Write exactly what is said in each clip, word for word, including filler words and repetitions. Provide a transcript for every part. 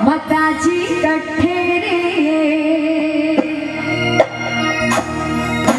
माताजी कठेरे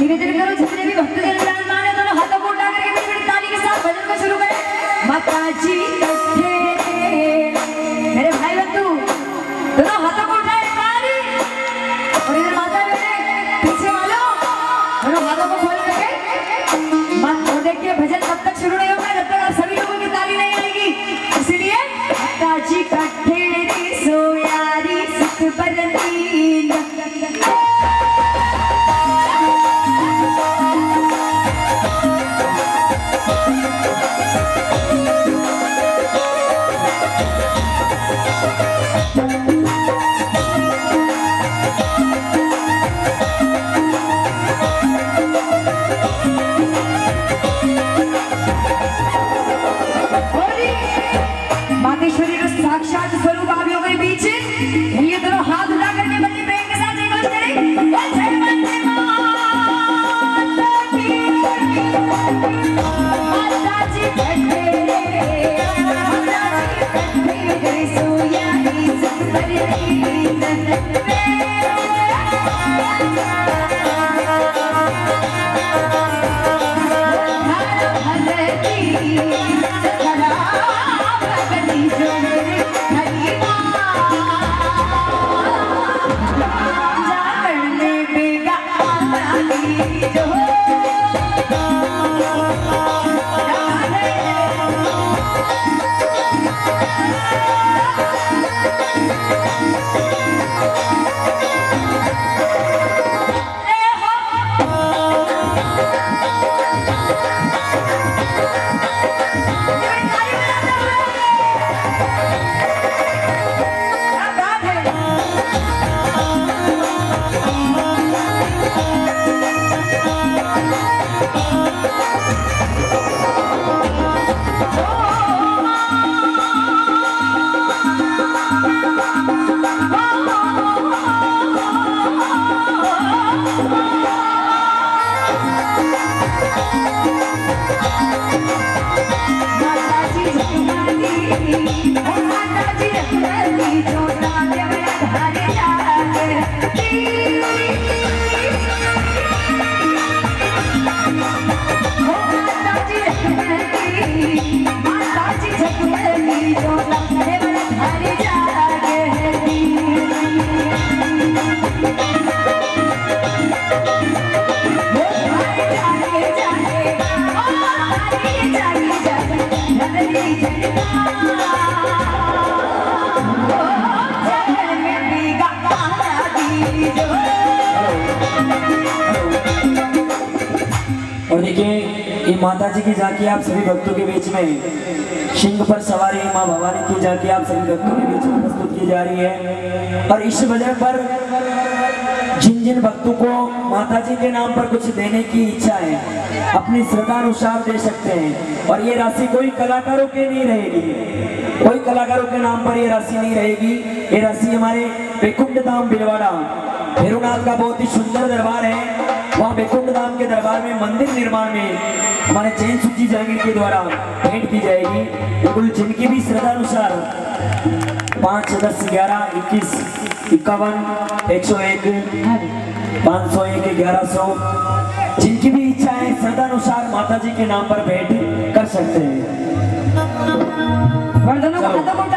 निवेदन करो जितने भी भक्त कल्याण माने दोनों हाथों को उठा करके फिर ताली के साथ भजन को शुरू करें। माताजी कठेरे मेरे भाई बंधु दोनों हाथों को उठाए ताली और इधर माता बेटे पीछे वालों दोनों हाथों को खोल करके मत और देखिए भजन तब तक शुरू नहीं होगा जब तक आप सभी लोगों की ताली नहीं आएगी। इसीलिए माताजी कठेरे माताजी की जाके आप सभी भक्तों के बीच में सिंह पर सवारी माँ भवानी की जाके आप सभी भक्तों के बीच में प्रस्तुत की जा रही है। और इस भजन पर जिन जिन भक्तों को माताजी के नाम पर कुछ देने की इच्छा है अपनी श्रद्धा अनुसार दे सकते हैं। और ये राशि कोई कलाकारों के नहीं रहेगी, कोई कलाकारों के नाम पर ये राशि नहीं रहेगी। ये राशि हमारे वैकुंठ धाम भिलवाड़ा भैरवनाथ का बहुत ही सुंदर दरबार है। वहाँ वैकुंठ धाम के दरबार में मंदिर निर्माण में हमारे जैन सूची जागीर के द्वारा भेंट की जाएगी। बिल्कुल जिनकी भी श्रद्धा अनुसार पाँच दस ग्यारह इक्कीस इक्यावन एक सौ एक पाँच सौ एक ग्यारह सौ जिनकी भी इच्छा है श्रद्धा अनुसार माता जी के नाम पर भेंट कर सकते हैं। Yeah.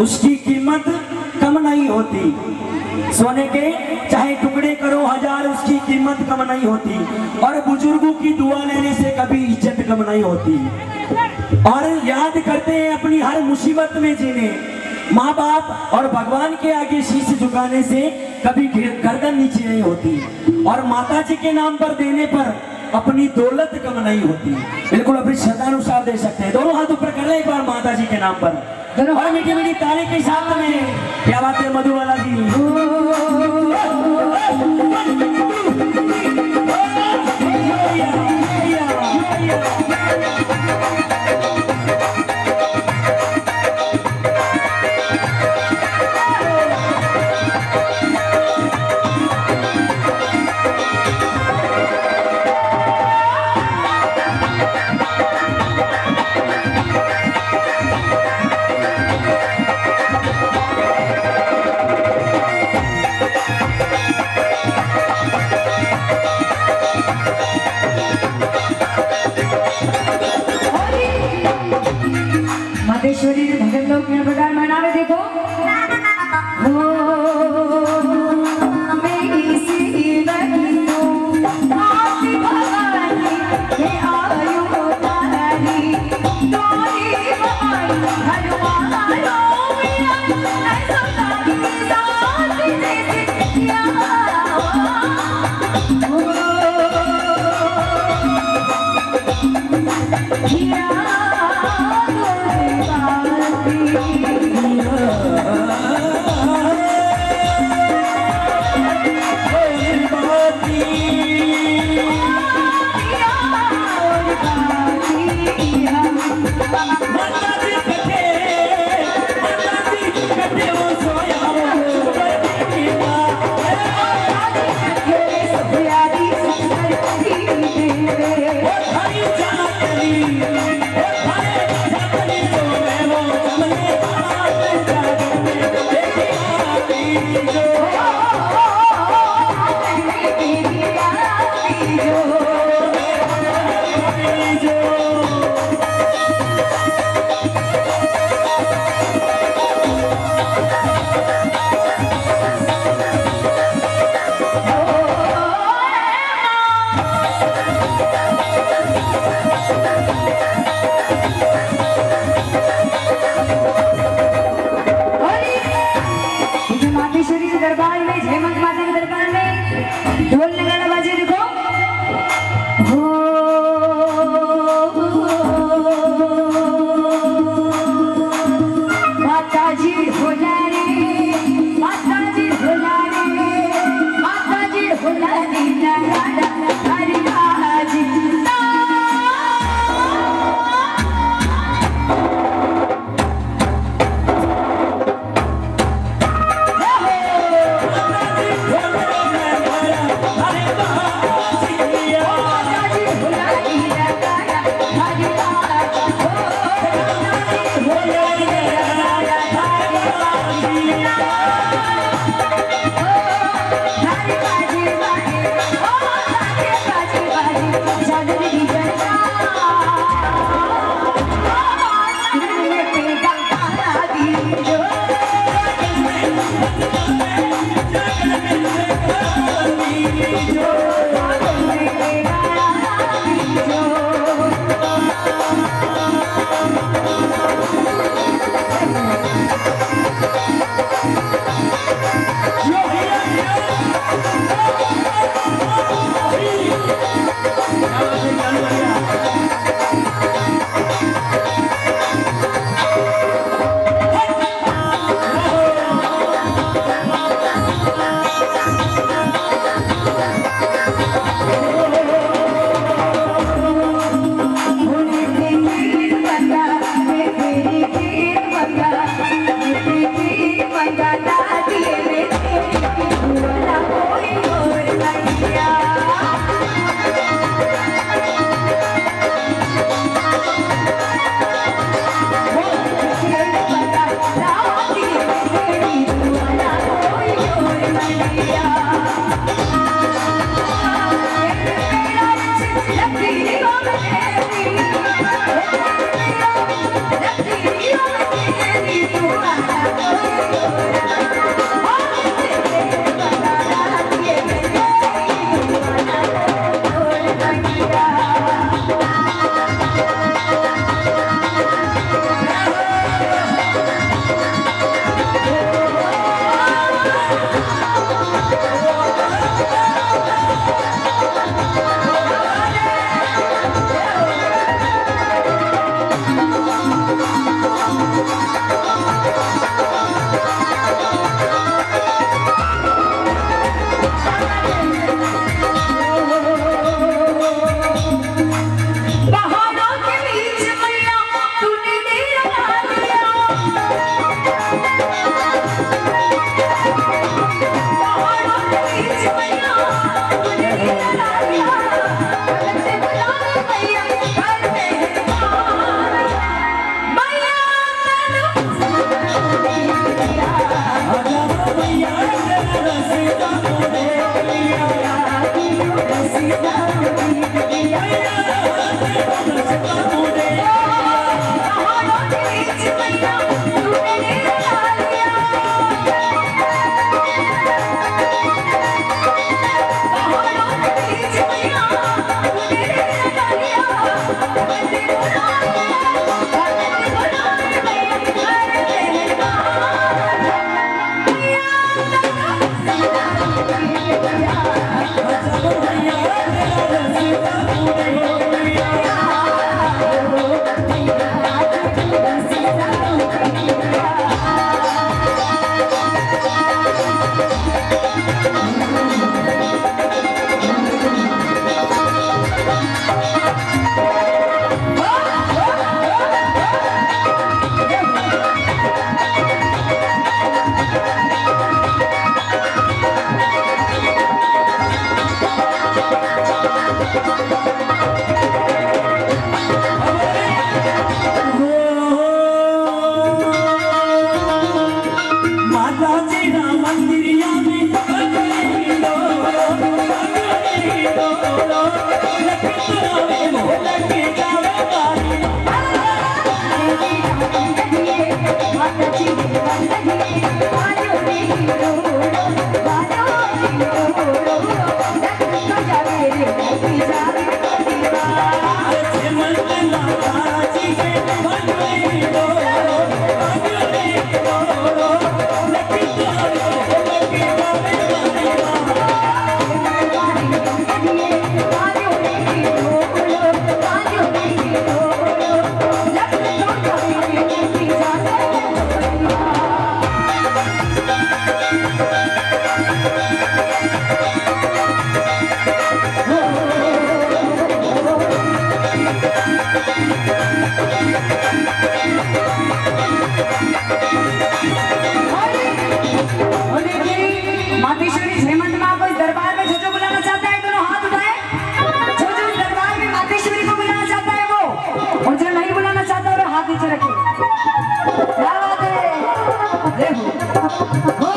उसकी कीमत कम नहीं होती। सोने के चाहे टुकड़े करो हजार, उसकी कीमत कम नहीं होती। और बुजुर्गों की दुआ लेने से कभी इज्जत कम नहीं होती। और याद करते हैं अपनी हर मुसीबत में जीने, माँ बाप और भगवान के आगे शीश झुकाने से कभी गर्दन नीचे नहीं होती। और माता जी के नाम पर देने पर अपनी दौलत कम नहीं होती। बिल्कुल अपनी श्रद्धानुसार दे सकते हैं। दोनों हाथ ऊपर कर ले एक बार माता जी के नाम पर, और मीठी मीठी ताली के साथ में। क्या बात है मधु बाला जी। Thank you. रखे।